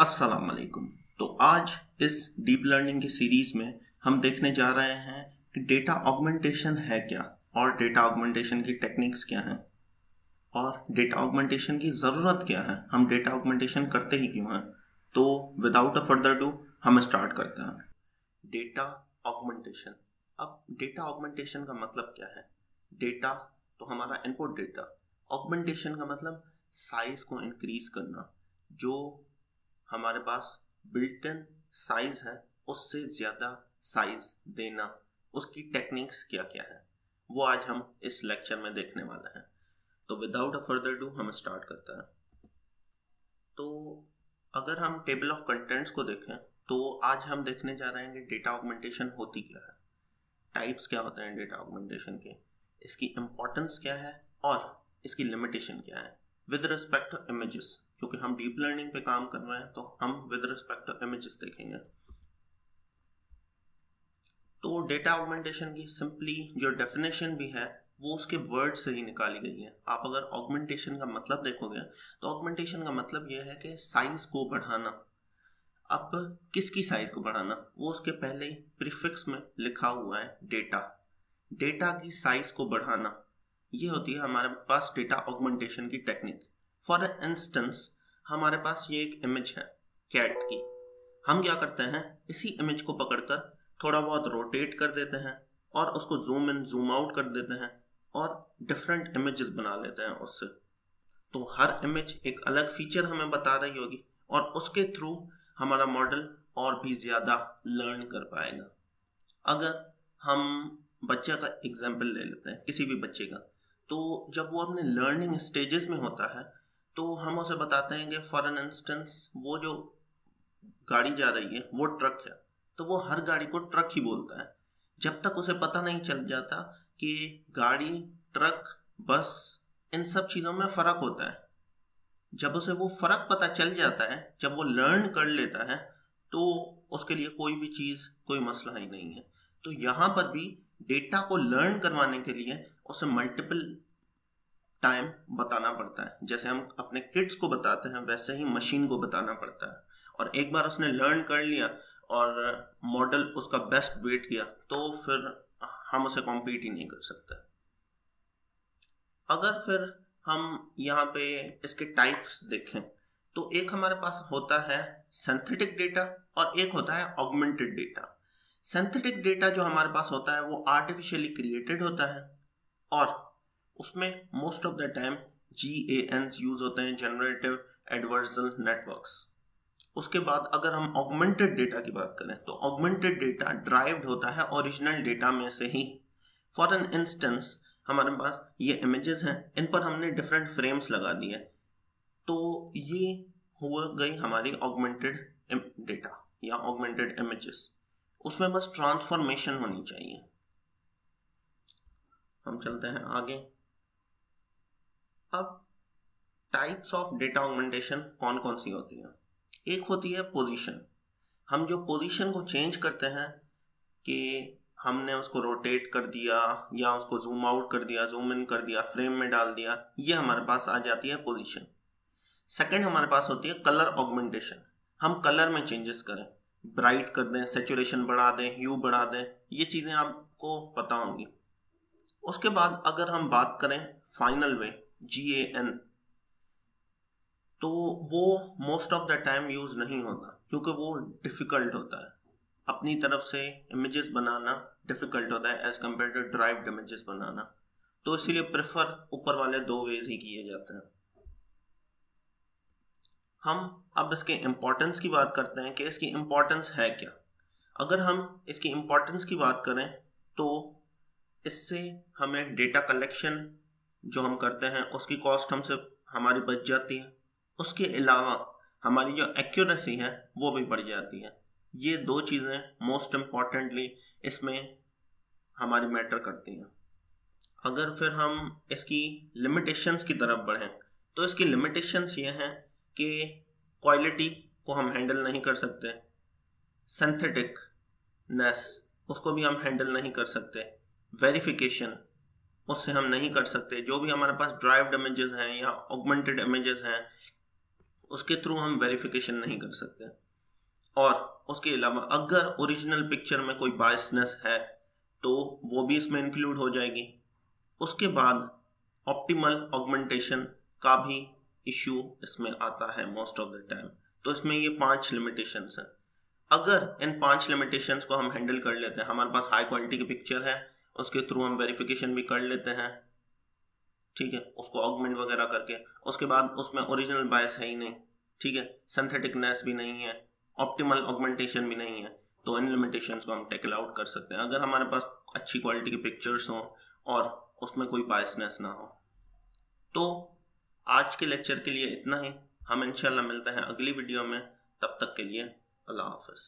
अस्सलाम वालेकुम। तो आज इस डीप लर्निंग की सीरीज में हम देखने जा रहे हैं कि डेटा ऑगमेंटेशन है क्या और डेटा ऑगमेंटेशन की टेक्निक्स क्या हैं और डेटा ऑगमेंटेशन की ज़रूरत क्या है, हम डेटा ऑगमेंटेशन करते ही क्यों हैं। तो विदाउट अ फर्दर डू हम स्टार्ट करते हैं डेटा ऑगमेंटेशन। अब डेटा ऑगमेंटेशन का मतलब क्या है? डेटा तो हमारा इनपुट डेटा, ऑगमेंटेशन का मतलब साइज़ को इंक्रीज़ करना, जो हमारे पास बिल्ट इन साइज है उससे ज़्यादा साइज देना। उसकी टेक्निक्स क्या क्या है वो आज हम इस लेक्चर में देखने वाले हैं। तो विदाउट अ फर्दर डू हम स्टार्ट करते हैं। तो अगर हम टेबल ऑफ कंटेंट्स को देखें तो आज हम देखने जा रहे हैं कि डेटा ऑगमेंटेशन होती क्या है, टाइप्स क्या होते हैं डेटा ऑगमेंटेशन के, इसकी इम्पोर्टेंस क्या है और इसकी लिमिटेशन क्या है विद रिस्पेक्ट टू इमेजेस, क्योंकि हम डीप लर्निंग पे काम कर रहे हैं तो हम विद रिस्पेक्ट टू इमेजेस देखेंगे। तो डेटा ऑगमेंटेशन की सिंपली जो डेफिनेशन भी है वो उसके वर्ड से ही निकाली गई है। आप अगर ऑगमेंटेशन का मतलब देखोगे तो ऑगमेंटेशन का मतलब यह है कि साइज को बढ़ाना। अब किसकी साइज को बढ़ाना वो उसके पहले ही प्रीफिक्स में लिखा हुआ है, डेटा। डेटा की साइज को बढ़ाना ये होती है हमारे पास डेटा ऑगमेंटेशन की टेक्निक। फॉर इंस्टेंस हमारे पास ये एक इमेज है कैट की, हम क्या करते हैं इसी इमेज को पकड़कर थोड़ा बहुत रोटेट कर देते हैं और उसको जूम इन जूम आउट कर देते हैं और डिफरेंट इमेजेस बना लेते हैं उससे। तो हर इमेज एक अलग फीचर हमें बता रही होगी और उसके थ्रू हमारा मॉडल और भी ज़्यादा लर्न कर पाएगा। अगर हम बच्चे का एग्जाम्पल ले लेते हैं, किसी भी बच्चे का, तो जब वो अपने लर्निंग स्टेजेस में होता है तो हम उसे बताते हैं कि फॉर एन इंस्टेंस वो जो गाड़ी जा रही है वो ट्रक है, तो वो हर गाड़ी को ट्रक ही बोलता है जब तक उसे पता नहीं चल जाता कि गाड़ी, ट्रक, बस, इन सब चीज़ों में फ़र्क होता है। जब उसे वो फ़र्क पता चल जाता है, जब वो लर्न कर लेता है, तो उसके लिए कोई भी चीज़ कोई मसला ही नहीं है। तो यहाँ पर भी डेटा को लर्न करवाने के लिए उसे मल्टीपल टाइम बताना पड़ता है। जैसे हम अपने किड्स को बताते हैं वैसे ही मशीन को बताना पड़ता है। और एक बार उसने लर्न कर लिया और मॉडल उसका बेस्ट वेट किया तो फिर हम उसे कॉम्पीट ही नहीं कर सकते। अगर फिर हम यहाँ पे इसके टाइप्स देखें तो एक हमारे पास होता है सिंथेटिक डेटा और एक होता है ऑगमेंटेड डेटा। सिंथेटिक डेटा जो हमारे पास होता है वो आर्टिफिशियली क्रिएटेड होता है और उसमें most of the time GANs use होते हैं, जनरेटिव एडवर्सल नेटवर्क्स। उसके बाद अगर हम ऑगमेंटेड डेटा की बात करें तो ऑगमेंटेड डेटा ड्राइव्ड होता है ओरिजिनल डेटा में से ही। फॉर एन इंस्टेंस हमारे पास ये इमेजेस हैं, इन पर हमने डिफरेंट फ्रेम्स लगा दिए, तो ये हो गई हमारी ऑगमेंटेड डेटा या ऑगमेंटेड इमेजेस। उसमें बस ट्रांसफॉर्मेशन होनी चाहिए। हम चलते हैं आगे। अब टाइप्स ऑफ डेटा ऑगमेंटेशन कौन कौन सी होती है? एक होती है पोजीशन। हम जो पोजीशन को चेंज करते हैं कि हमने उसको रोटेट कर दिया या उसको जूम आउट कर दिया, जूम इन कर दिया, फ्रेम में डाल दिया, ये हमारे पास आ जाती है पोजीशन। सेकंड हमारे पास होती है कलर ऑगमेंटेशन। हम कलर में चेंजेस करें, ब्राइट कर दें, सेचुरेशन बढ़ा दें, ह्यू बढ़ा दें, ये चीज़ें आपको पता होंगी। उसके बाद अगर हम बात करें फाइनल में GAN, तो वो most of the time use नहीं होता क्योंकि वो डिफ़िकल्ट होता है। अपनी तरफ से इमेजेस बनाना डिफ़िकल्ट होता है as compare to derived images बनाना, तो इसीलिए प्रेफर ऊपर वाले दो वेज ही किए जाते हैं। हम अब इसके इम्पोर्टेंस की बात करते हैं कि इसकी इम्पोर्टेंस है क्या। अगर हम इसकी इम्पोर्टेंस की बात करें तो इससे हमें डेटा कलेक्शन जो हम करते हैं उसकी कॉस्ट हमसे हमारी बच जाती है। उसके अलावा हमारी जो एक्यूरेसी है वो भी बढ़ जाती है। ये दो चीज़ें मोस्ट इम्पॉर्टेंटली इसमें हमारी मैटर करती हैं। अगर फिर हम इसकी लिमिटेशंस की तरफ बढ़ें तो इसकी लिमिटेशंस ये हैं कि क्वालिटी को हम हैंडल नहीं कर सकते, सिंथेटिकनेस उसको भी हम हैंडल नहीं कर सकते, वेरिफिकेशन उससे हम नहीं कर सकते। जो भी हमारे पास ड्राइव्ड इमेजेस हैं या ऑगमेंटेड इमेजेस हैं उसके थ्रू हम वेरिफिकेशन नहीं कर सकते। और उसके अलावा अगर ओरिजिनल पिक्चर में कोई बायसनेस है तो वो भी इसमें इंक्लूड हो जाएगी। उसके बाद ऑप्टिमल ऑगमेंटेशन का भी इश्यू इसमें आता है मोस्ट ऑफ द टाइम। तो इसमें ये 5 लिमिटेशंस हैं। अगर इन 5 लिमिटेशंस को हम हैंडल कर लेते हैं, हमारे पास हाई क्वालिटी की पिक्चर है, उसके थ्रू हम वेरिफिकेशन भी कर लेते हैं, ठीक है, उसको ऑगमेंट वगैरह करके, उसके बाद उसमें ओरिजिनल बायस है ही नहीं, ठीक है, सिंथेटिकनेस भी नहीं है, ऑप्टिमल ऑगमेंटेशन भी नहीं है, तो इन लिमिटेशंस को हम टेकल आउट कर सकते हैं अगर हमारे पास अच्छी क्वालिटी की पिक्चर्स हों और उसमें कोई बायसनेस ना हो। तो आज के लेक्चर के लिए इतना ही। हम इंशाल्लाह मिलते हैं अगली वीडियो में। तब तक के लिए अल्लाह हाफ़िज़।